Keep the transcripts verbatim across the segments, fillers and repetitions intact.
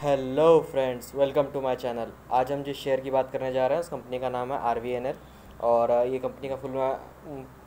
Hello friends, welcome to my channel. आज हम जिस शेयर की बात करने जा रहे हैं उस कंपनी का नाम है आर वी एन एल और ये कंपनी का फुल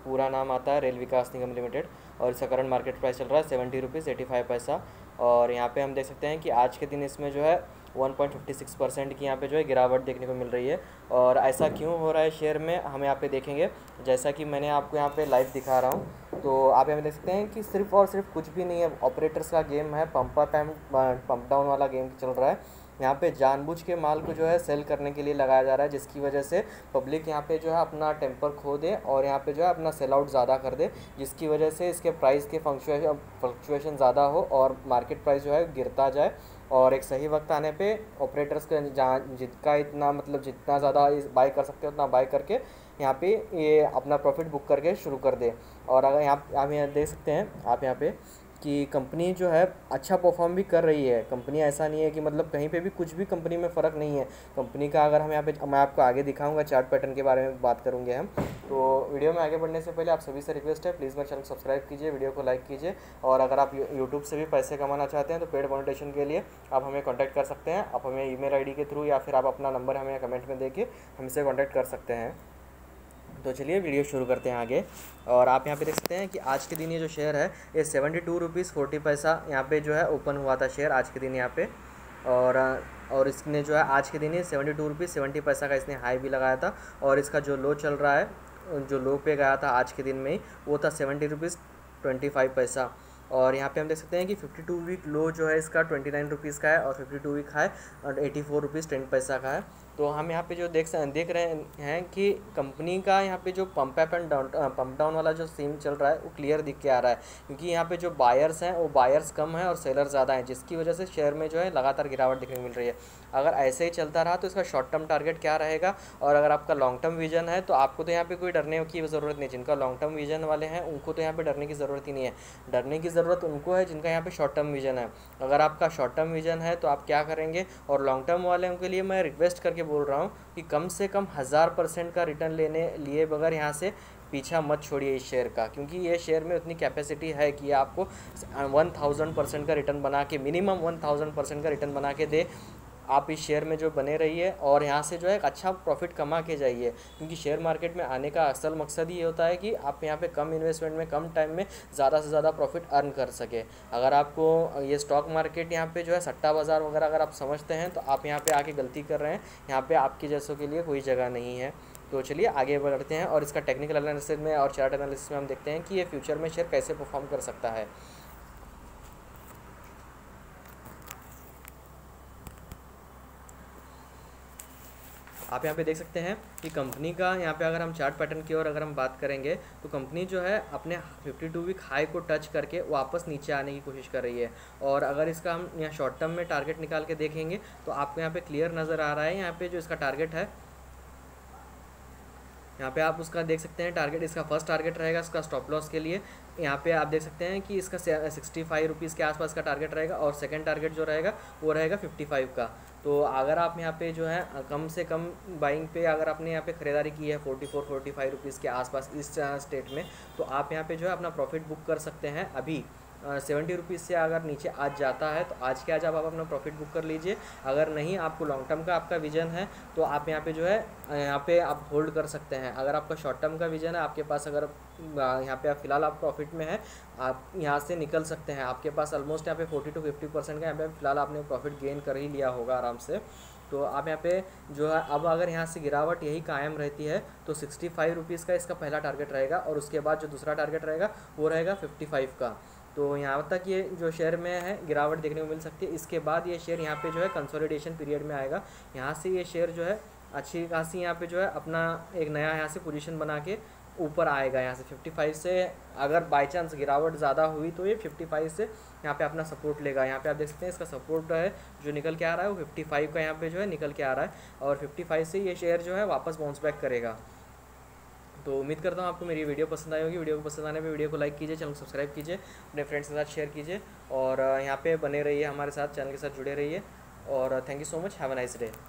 पूरा नाम आता है रेल विकास निगम लिमिटेड और इसका करंट मार्केट प्राइस चल रहा है सेवेंटी रुपीज़ एटी फाइव पैसा। और यहाँ पे हम देख सकते हैं कि आज के दिन इसमें जो है one point fifty six percent की यहाँ पे जो है गिरावट देखने को मिल रही है। और ऐसा क्यों हो रहा है शेयर में, हम यहाँ पे देखेंगे। जैसा कि मैंने आपको यहाँ पे लाइव दिखा रहा हूँ, तो आप यहाँ पे देख सकते हैं कि सिर्फ और सिर्फ कुछ भी नहीं है, ऑपरेटर्स का गेम है, pump up and pump down वाला गेम चल रहा है। यहाँ पे जानबूझ के माल को जो है सेल करने के लिए लगाया जा रहा है, जिसकी वजह से पब्लिक यहाँ पे जो है अपना टेम्पर खो दे और यहाँ पे जो है अपना सेल आउट ज़्यादा कर दे, जिसकी वजह से इसके प्राइस के फंक्चुएशन फ्लक्चुएशन ज़्यादा हो और मार्केट प्राइस जो है गिरता जाए। और एक सही वक्त आने पे ऑपरेटर्स के जहाँ जितना इतना मतलब जितना ज़्यादा बाई कर सकते हैं उतना बाई करके यहाँ पे ये अपना प्रॉफिट बुक करके शुरू कर दे। और अगर यहाँ आप यहाँ देख सकते हैं आप यहाँ पे कि कंपनी जो है अच्छा परफॉर्म भी कर रही है। कंपनी ऐसा नहीं है कि मतलब कहीं पे भी कुछ भी कंपनी में फ़र्क नहीं है कंपनी का। अगर हम यहाँ पे मैं आपको आगे दिखाऊंगा, चार्ट पैटर्न के बारे में बात करूँगे हम। तो वीडियो में आगे बढ़ने से पहले आप सभी से रिक्वेस्ट है, प्लीज़ मेरे चैनल को सब्सक्राइब कीजिए, वीडियो को लाइक कीजिए। और अगर आप यूट्यूब से भी पैसे कमाना चाहते हैं तो पेड मोनेटाइजेशन के लिए आप हमें कॉन्टैक्ट कर सकते हैं। आप हमें ई मेल आई डी के थ्रू या फिर आप अपना नंबर हमें कमेंट में देके हमसे कॉन्टैक्ट कर सकते हैं। तो चलिए वीडियो शुरू करते हैं आगे। और आप यहाँ पे देख सकते हैं कि आज के दिन ये जो शेयर है ये सेवेंटी टू रुपीज़ फोर्टी पैसा यहाँ पे जो है ओपन हुआ था शेयर आज के दिन यहाँ पे। और और इसने जो है आज के दिन ये सेवेंटी टू रुपीज़ सेवेंटी पैसा का इसने हाई भी लगाया था और इसका जो लो चल रहा है, जो लो पे गया था आज के दिन में ही, वो था सेवेंटी रुपीज़ ट्वेंटी फाइव पैसा। और यहाँ पे हम देख सकते हैं कि फिफ्टी टू वीक लो जो है इसका ट्वेंटी नाइन रुपीज़ का है और फिफ्टी टू वीक हाई और एटी फोर रुपीज़ टेन पैसा का है। तो हम यहाँ पे जो देख देख रहे हैं कि कंपनी का यहाँ पे जो pump up and down pump down वाला जो सीम चल रहा है वो क्लियर दिख के आ रहा है, क्योंकि यहाँ पे जो बायर्स हैं वो बायर्स कम हैं और सेलर ज़्यादा हैं, जिसकी वजह से शेयर में जो है लगातार गिरावट देखने को मिल रही है। अगर ऐसे ही चलता रहा तो इसका शॉर्ट टर्म टारगेट क्या रहेगा, और अगर आपका लॉन्ग टर्म विजन है तो आपको तो यहाँ पर कोई डरने की ज़रूरत नहीं। जिनका लॉन्ग टर्म विजन वाले हैं उनको तो यहाँ पर डरने की ज़रूरत ही नहीं है, डरने की ज़रूरत उनको है जिनका यहाँ पे शॉर्ट टर्म विजन है। अगर आपका शॉर्ट टर्म विजन है तो आप क्या करेंगे। और लॉन्ग टर्म वाले के लिए मैं रिक्वेस्ट करके बोल रहा हूँ कि कम से कम हज़ार परसेंट का रिटर्न लेने लिए बगैर यहाँ से पीछा मत छोड़िए इस शेयर का, क्योंकि ये शेयर में उतनी कैपेसिटी है कि आपको वन थाउजेंड परसेंट का रिटर्न बना के, मिनिमम वन थाउजेंड परसेंट का रिटर्न बना के दे। आप इस शेयर में जो बने रहिए और यहाँ से जो है एक अच्छा प्रॉफिट कमा के जाइए, क्योंकि शेयर मार्केट में आने का असल मकसद ये होता है कि आप यहाँ पे कम इन्वेस्टमेंट में कम टाइम में ज़्यादा से ज़्यादा प्रॉफिट अर्न कर सके। अगर आपको ये स्टॉक मार्केट यहाँ पे जो है सट्टा बाज़ार वगैरह अगर आप समझते हैं तो आप यहाँ पे आके गलती कर रहे हैं, यहाँ पर आपके जैसों के लिए कोई जगह नहीं है। तो चलिए आगे बढ़ते हैं और इसका टेक्निकल एनालिसिस में और चार्ट एनालिसिस में हम देखते हैं कि ये फ्यूचर में शेयर कैसे परफॉर्म कर सकता है। आप यहाँ पे देख सकते हैं कि कंपनी का यहाँ पे अगर हम चार्ट पैटर्न की ओर अगर हम बात करेंगे तो कंपनी जो है अपने फिफ्टी टू वीक हाई को टच करके वापस नीचे आने की कोशिश कर रही है। और अगर इसका हम यहाँ शॉर्ट टर्म में टारगेट निकाल के देखेंगे तो आपको यहाँ पे क्लियर नज़र आ रहा है, यहाँ पे जो इसका टारगेट है यहाँ पे आप उसका देख सकते हैं। टारगेट इसका फर्स्ट टारगेट रहेगा इसका स्टॉप लॉस के लिए, यहाँ पे आप देख सकते हैं कि इसका सिक्सटी फाइव रुपीज़ के आसपास का टारगेट रहेगा और सेकंड टारगेट जो रहेगा वो रहेगा फिफ्टी फाइव का। तो अगर आप यहाँ पे जो है कम से कम बाइंग पे अगर आपने यहाँ पे ख़रीदारी की है forty four forty five rupees के आसपास इस स्टेट में, तो आप यहाँ पर जो है अपना प्रॉफिट बुक कर सकते हैं। अभी सेवेंटी रुपीज़ से अगर नीचे आज जाता है तो आज के आज आप अपना प्रॉफिट बुक कर लीजिए। अगर नहीं आपको लॉन्ग टर्म का आपका विजन है तो आप यहाँ पे जो है यहाँ पे आप होल्ड कर सकते हैं। अगर आपका शॉर्ट टर्म का विजन है, आपके पास अगर यहाँ पे आप फिलहाल आप प्रॉफिट में हैं, आप यहाँ से निकल सकते हैं। आपके पास ऑलमोस्ट यहाँ पे फोर्टी टू फिफ्टी परसेंट का यहाँ पे फिलहाल आपने प्रॉफिट गेन कर ही लिया होगा आराम से। तो आप यहाँ पे जो है अब अगर यहाँ से गिरावट यही कायम रहती है तो सिक्सटी फाइव रुपीज़ का इसका पहला टारगेट रहेगा और उसके बाद जो दूसरा टारगेट रहेगा वो रहेगा फिफ्टी फाइव का। तो यहाँ तक ये जो शेयर में है गिरावट देखने को मिल सकती है। इसके बाद ये शेयर यहाँ पे जो है कंसोलिडेशन पीरियड में आएगा। यहाँ से ये शेयर जो है अच्छी खासी यहाँ पे जो है अपना एक नया यहाँ से पोजीशन बना के ऊपर आएगा। यहाँ से फिफ्टी फाइव से अगर बाय चांस गिरावट ज़्यादा हुई तो ये फिफ्टी फाइव से यहाँ पे अपना सपोर्ट लेगा। यहाँ पे आप देख सकते हैं इसका सपोर्ट है जो निकल के आ रहा है वो फिफ्टी फाइव का यहाँ पे जो है निकल के आ रहा है और फिफ्टी फाइव से ये शेयर जो है वापस बाउंस बैक करेगा। तो उम्मीद करता हूँ आपको मेरी वीडियो पसंद आई होगी। वीडियो को पसंद आने पे वीडियो को लाइक कीजिए, चैनल को सब्सक्राइब कीजिए, अपने फ्रेंड्स के साथ शेयर कीजिए और यहाँ पे बने रहिए हमारे साथ, चैनल के साथ जुड़े रहिए। और thank you so much, have a nice day.